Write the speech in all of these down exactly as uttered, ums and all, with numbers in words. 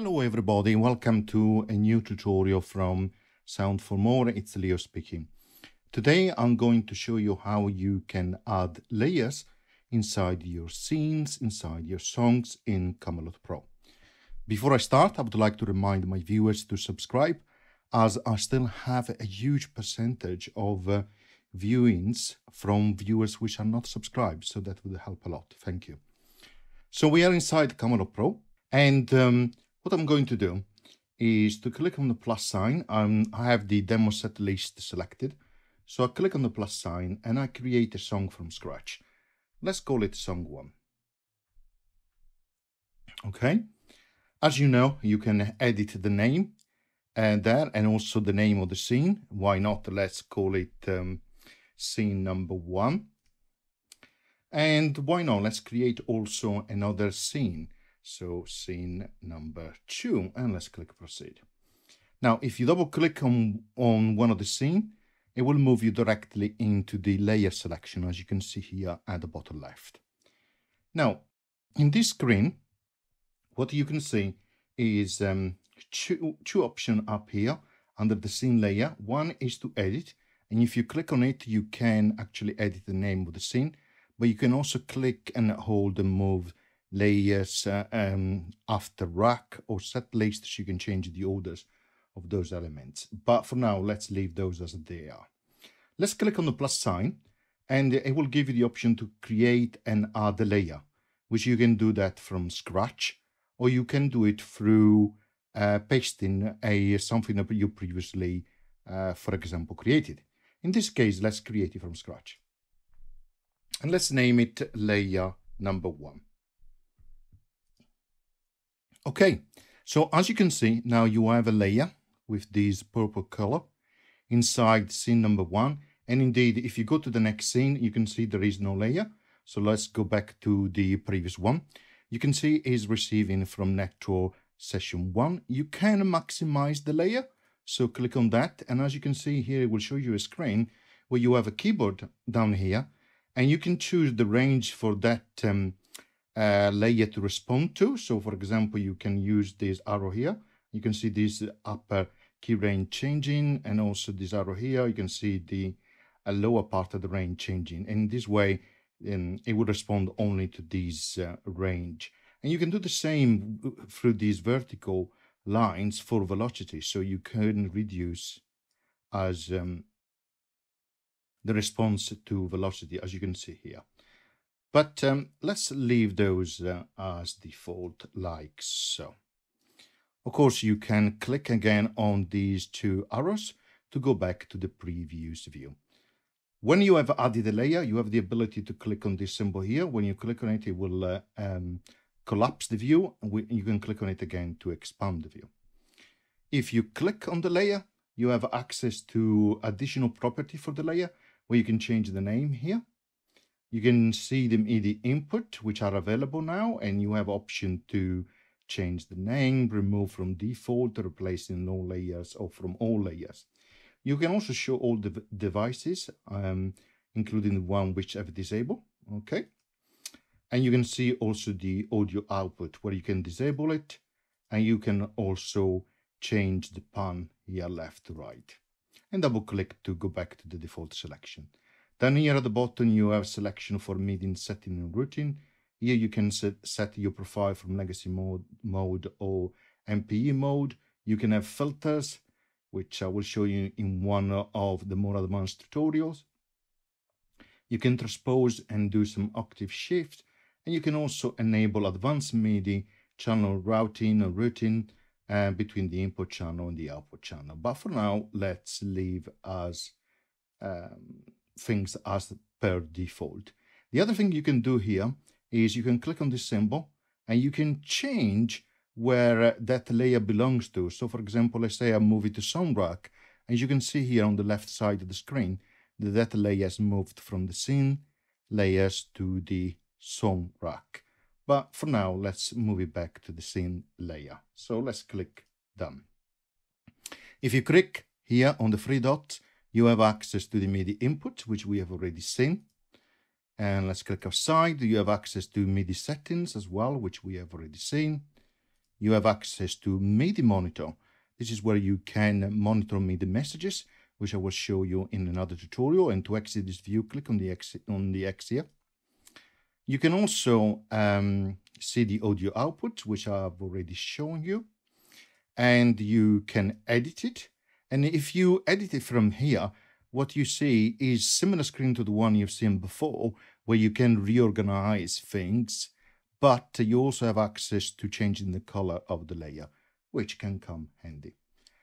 Hello everybody, welcome to a new tutorial from Sound for More. It's Leo speaking. Today I'm going to show you how you can add layers inside your scenes, inside your songs in Camelot Pro. Before I start, I would like to remind my viewers to subscribe, as I still have a huge percentage of uh, viewings from viewers which are not subscribed, so that would help a lot. Thank you. So we are inside Camelot Pro, and um, what I'm going to do is to click on the plus sign. Um, I have the demo set list selected. So I click on the plus sign and I create a song from scratch. Let's call it song one. Okay. As you know, you can edit the name uh, there and also the name of the scene. Why not? Let's call it um, scene number one. And why not? Let's create also another scene. So scene number two, and let's click proceed. Now, if you double click on, on one of the scene, it will move you directly into the layer selection, as you can see here at the bottom left. Now, in this screen, what you can see is um, two, two options up here under the scene layer. One is to edit, and if you click on it, you can actually edit the name of the scene, but you can also click and hold and move layers uh, um, after rack or set lists. You can change the orders of those elements, but for now let's leave those as they are. Let's click on the plus sign and it will give you the option to create and add a layer, which you can do that from scratch, or you can do it through uh, pasting a something that you previously uh, for example created. In this case, let's create it from scratch and let's name it layer number one. Okay, so as you can see, now you have a layer with this purple color inside scene number one. And indeed, if you go to the next scene, you can see there is no layer. So let's go back to the previous one. You can see is receiving from Network session one. You can maximize the layer. So click on that. And as you can see here, it will show you a screen where you have a keyboard down here, and you can choose the range for that um, Uh, layer to respond to. So for example, you can use this arrow here. You can see this upper key range changing, and also this arrow here, you can see the uh, lower part of the range changing. And this way, um, it would respond only to this uh, range. And you can do the same through these vertical lines for velocity. So you can reduce as um, the response to velocity, as you can see here. But um, let's leave those uh, as default, like so. Of course, you can click again on these two arrows to go back to the previous view. When you have added a layer, you have the ability to click on this symbol here. When you click on it, it will uh, um, collapse the view. You can click on it again to expand the view. If you click on the layer, you have access to additional property for the layer, where you can change the name here. You can see the MIDI input, which are available now, and you have option to change the name, remove from default, replace in all layers or from all layers. You can also show all the devices, um, including the one which have disabled, okay? And you can see also the audio output, where you can disable it, and you can also change the pan here left to right. And double click to go back to the default selection. Then here at the bottom, you have selection for MIDI setting and routing. Here you can set, set your profile from legacy mode, mode or M P E mode. You can have filters, which I will show you in one of the more advanced tutorials. You can transpose and do some octave shift. And you can also enable advanced MIDI channel routing or routing uh, between the input channel and the output channel. But for now, let's leave as... Um, things as per default. The other thing you can do here is you can click on this symbol and you can change where that layer belongs to. So for example, let's say I move it to sound rack, and you can see here on the left side of the screen that that layer has moved from the scene layers to the sound rack. But for now, let's move it back to the scene layer. So let's click done. If you click here on the three dots, you have access to the MIDI input, which we have already seen. And let's click outside. You have access to MIDI settings as well, which we have already seen. you have access to MIDI monitor. This is where you can monitor MIDI messages, which I will show you in another tutorial. And to exit this view, click on the exit on the X here. You can also um, see the audio output, which I've already shown you, and you can edit it. And if you edit it from here, what you see is similar screen to the one you've seen before, where you can reorganize things, but you also have access to changing the color of the layer, which can come handy.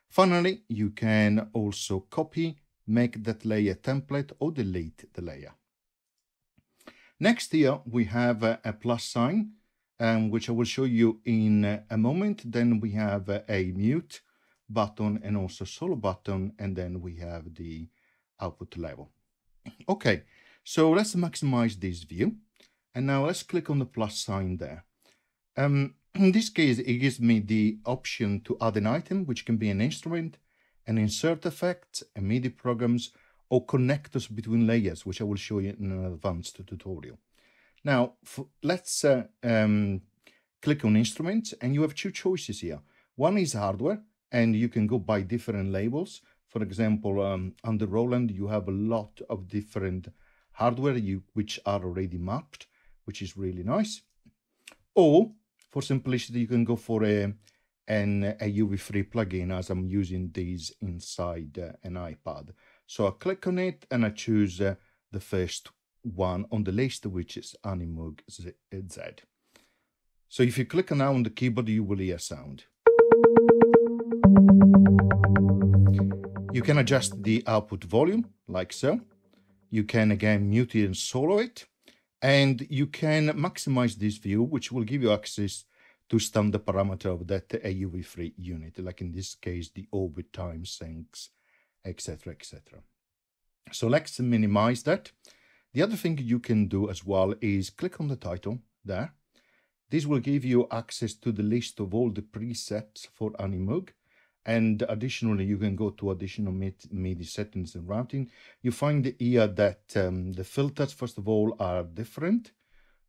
Finally, you can also copy, make that layer template, or delete the layer. Next here, we have a plus sign, um, which I will show you in a moment. Then we have a mute button and also solo button, and then we have the output level. Okay, so let's maximize this view. And now let's click on the plus sign there. Um, in this case, it gives me the option to add an item, which can be an instrument, an insert effect, a MIDI programs, or connectors between layers, which I will show you in an advanced tutorial. Now, for, let's uh, um, click on instruments, and you have two choices here. One is hardware, and you can go by different labels. For example, um, under Roland, you have a lot of different hardware you, which are already mapped, which is really nice. Or for simplicity, you can go for a, an A U V three plugin, as I'm using these inside uh, an iPad. So I click on it and I choose uh, the first one on the list, which is Animoog Z. So if you click now on the keyboard, you will hear sound. You can adjust the output volume like so. You can again mute it and solo it. And you can maximize this view, which will give you access to standard parameter of that A U V three unit, like in this case, the orbit, time, sinks, et cetera, et cetera. So let's minimize that. The other thing you can do as well is click on the title there. This will give you access to the list of all the presets for Animoog. And additionally, you can go to additional MIDI settings and routing. You find here that um, the filters, first of all, are different,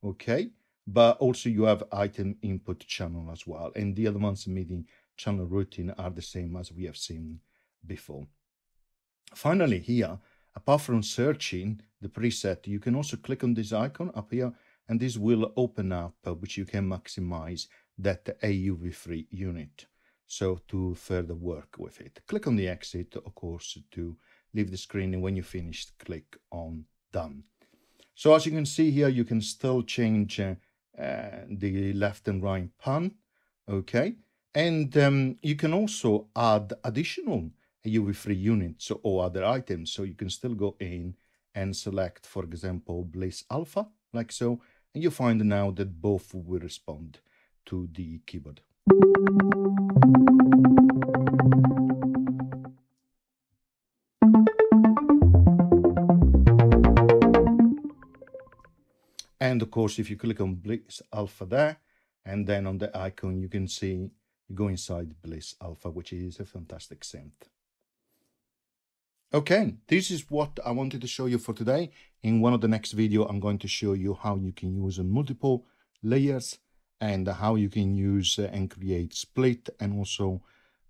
okay? But also you have item input channel as well. And the other ones, MIDI channel routing, are the same as we have seen before. Finally here, apart from searching the preset, you can also click on this icon up here, and this will open up, uh, which you can maximize that A U V three unit. So to further work with it, click on the exit, of course, to leave the screen. And when you finish, click on done. So as you can see here, you can still change uh, uh, the left and right pan. Okay. And um, you can also add additional A U V three units or other items. So you can still go in and select, for example, Bliss Alpha, like so. And you find now that both will respond to the keyboard. And of course, if you click on Bliss Alpha there, and then on the icon, you can see you go inside Bliss Alpha, which is a fantastic synth. Okay, this is what I wanted to show you for today. In one of the next videos, I'm going to show you how you can use multiple layers and how you can use and create split. And also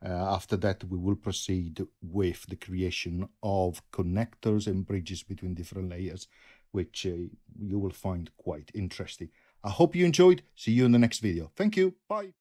uh, after that, we will proceed with the creation of connectors and bridges between different layers, which uh, you will find quite interesting. I hope you enjoyed. See you in the next video. Thank you. Bye.